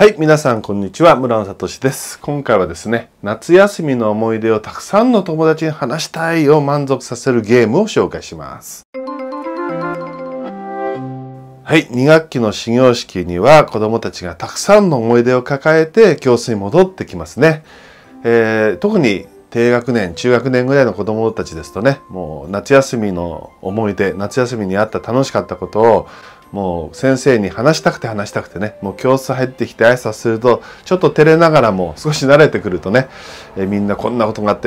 はい、皆さんこんにちは。村野聡です。今回はですね、夏休みの思い出をたくさんの友達に話したいを満足させるゲームを紹介します。はい、2学期の始業式には子供たちがたくさんの思い出を抱えて教室に戻ってきますね。特に低学年、中学年ぐらいの子供たちですとね、もう夏休みの思い出、夏休みにあった楽しかったことをもう先生に話したくてね、もう教室入ってきて挨拶すると、ちょっと照れながらも少し慣れてくるとね、みんなこんなことがあって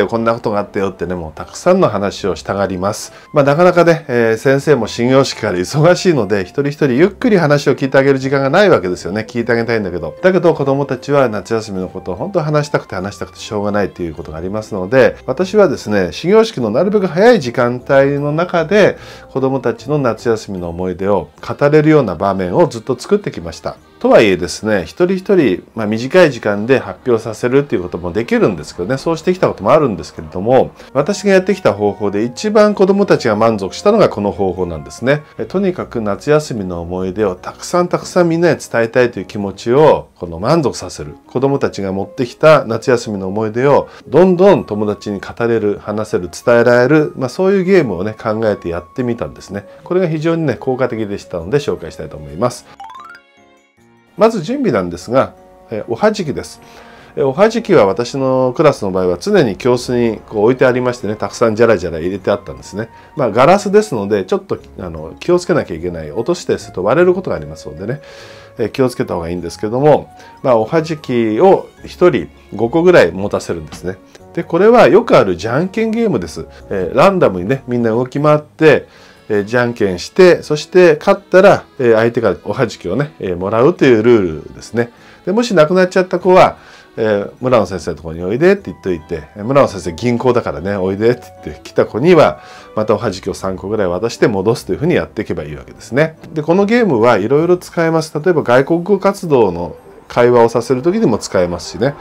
よってね、もうたくさんの話をしたがります。まあなかなかね、先生も始業式から忙しいので、一人一人ゆっくり話を聞いてあげる時間がないわけですよね。聞いてあげたいんだけど。だけど子供たちは夏休みのことを本当話したくてしょうがないっていうことがありますので、私はですね、始業式のなるべく早い時間帯の中で、子供たちの夏休みの思い出を語りれるような場面をずっと作ってきました。とはいえですね、一人一人、短い時間で発表させるっていうこともできるんですけどね、そうしてきたこともあるんですけれども、私がやってきた方法で一番子供たちが満足したのがこの方法なんですね。とにかく夏休みの思い出をたくさんみんなに伝えたいという気持ちを満足させる。子供たちが持ってきた夏休みの思い出をどんどん友達に語れる、話せる、伝えられる、そういうゲームをね、考えてやってみたんですね。これが非常にね、効果的でしたので紹介したいと思います。まず準備なんですが、おはじきです。おはじきは私のクラスの場合は常に教室に置いてありましてね、たくさんジャラジャラ入れてあったんですね。ガラスですので、ちょっと気をつけなきゃいけない。落としてすると割れることがありますのでね、気をつけた方がいいんですけども、おはじきを1人5個ぐらい持たせるんですね。で、これはよくあるじゃんけんゲームです。ランダムにね、みんな動き回って、じゃんけんして、そして勝ったら相手からおはじきをね、もらうというルールですね。で、もし亡くなっちゃった子は、村野先生のところにおいでって言っといて、村野先生銀行だからね、おいでって言って来た子には、またおはじきを3個ぐらい渡して戻すというふうにやっていけばいいわけですね。で、このゲームはいろいろ使えます。例えば外国語活動の会話をさせる時にも使えますしね。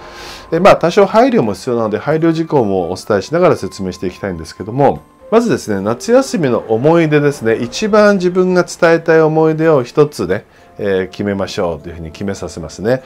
多少配慮も必要なので、配慮事項もお伝えしながら説明していきたいんですけども、まずですね、夏休みの思い出ですね。一番自分が伝えたい思い出を一つね、決めましょうというふうに決めさせますね。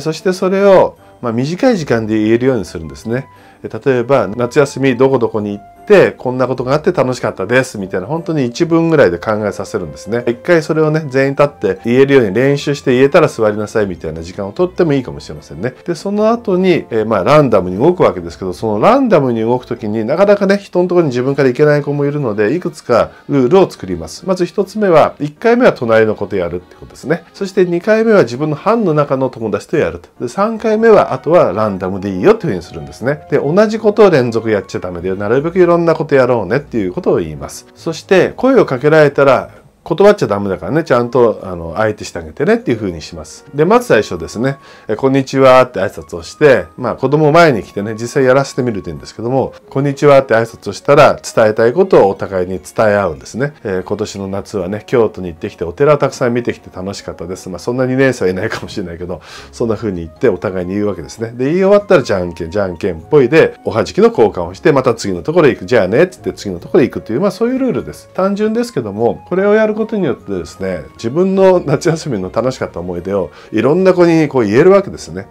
そしてそれを、短い時間で言えるようにするんですね。例えば、夏休みどこどこに行って、こんなことがあって楽しかったです、みたいな、本当に一文ぐらいで考えさせるんですね。一回それをね、全員立って言えるように練習して言えたら座りなさい、みたいな時間をとってもいいかもしれませんね。で、その後に、ランダムに動くわけですけど、そのランダムに動くときになかなかね、人のところに自分から行けない子もいるので、いくつかルールを作ります。まず一つ目は、1回目は隣の子とやるってことですね。そして2回目は自分の班の中の友達とやると。で、3回目は、あとはランダムでいいよというふうにするんですね。で、同じことを連続やっちゃダメだよ。なるべくいろんなことやろうねっていうことを言います。そして、声をかけられたら、断っちゃダメだからね、ちゃんと相手してあげてねっていう風にします。で、まず最初ですね、こんにちはって挨拶をして、子供を前に来てね、実際やらせてみるといいんですけども、こんにちはって挨拶をしたら、伝えたいことをお互いに伝え合うんですね。今年の夏はね、京都に行ってきて、お寺をたくさん見てきて楽しかったです。そんな2年生はいないかもしれないけど、そんな風に言ってお互いに言うわけですね。で、言い終わったら、じゃんけんっぽいで、おはじきの交換をして、また次のところへ行く。じゃあねって言って次のところへ行くという、そういうルールです。単純ですけども、これをやることによってですね、自分の夏休みの楽しかった思い出をいろんな子に言えるわけですね。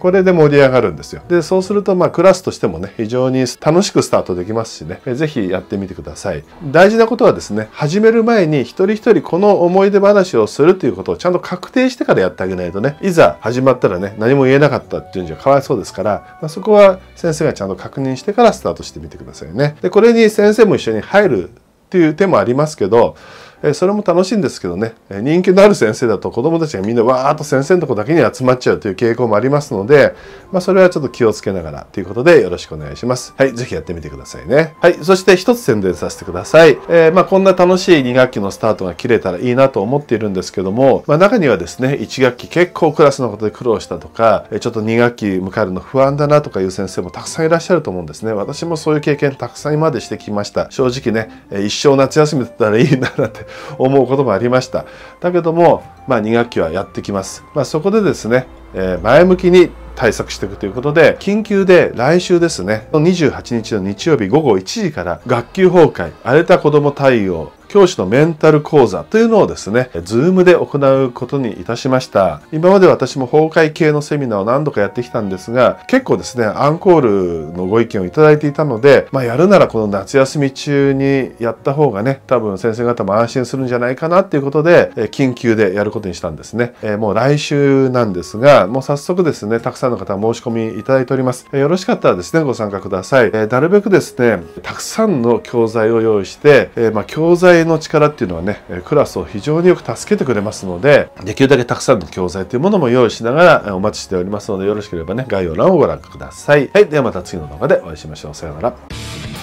これで盛り上がるんですよ。で、そうするとクラスとしてもね、非常に楽しくスタートできますしね、ぜひやってみてください。大事なことはですね、始める前に一人一人この思い出話をするということをちゃんと確定してからやってあげないとね、いざ始まったらね、何も言えなかったっていうんじゃかわいそうですから、そこは先生がちゃんと確認してからスタートしてみてくださいね。で、これに先生も一緒に入るっていう手もありますけど、それも楽しいんですけどね、人気のある先生だと子どもたちがみんなわーっと先生のとこだけに集まっちゃうという傾向もありますので、それはちょっと気をつけながらということでよろしくお願いします。はい、ぜひやってみてくださいね。はい、そして一つ宣伝させてください。こんな楽しい2学期のスタートが切れたらいいなと思っているんですけども、中にはですね、1学期結構クラスのことで苦労したとか、ちょっと2学期迎えるの不安だなとかいう先生もたくさんいらっしゃると思うんですね。私もそういう経験たくさん今までしてきました。正直ね、一生夏休みだったらいいななんて思うこともありました。だけども、2学期はやってきます。そこでですね、前向きに対策していくということで、緊急で来週ですね、28日の日曜日午後1時から、学級崩壊、荒れた子ども対応、教師のメンタル講座というのをですね、Zoom で行うことにいたしました。今まで私も崩壊系のセミナーを何度かやってきたんですが、結構ですね、アンコールのご意見をいただいていたので、やるならこの夏休み中にやった方がね、多分先生方も安心するんじゃないかなっていうことで、緊急でやることにしたんですね。もう来週なんですが、もう早速ですね、たくさんの方申し込みいただいております。よろしかったらですね、ご参加ください。なるべくですね、たくさんの教材を用意して、教材の力っていうのはね、クラスを非常によく助けてくれますので、できるだけたくさんの教材というものも用意しながらお待ちしておりますので、よろしければね、概要欄をご覧ください。はい、ではまた次の動画でお会いしましょう。さようなら。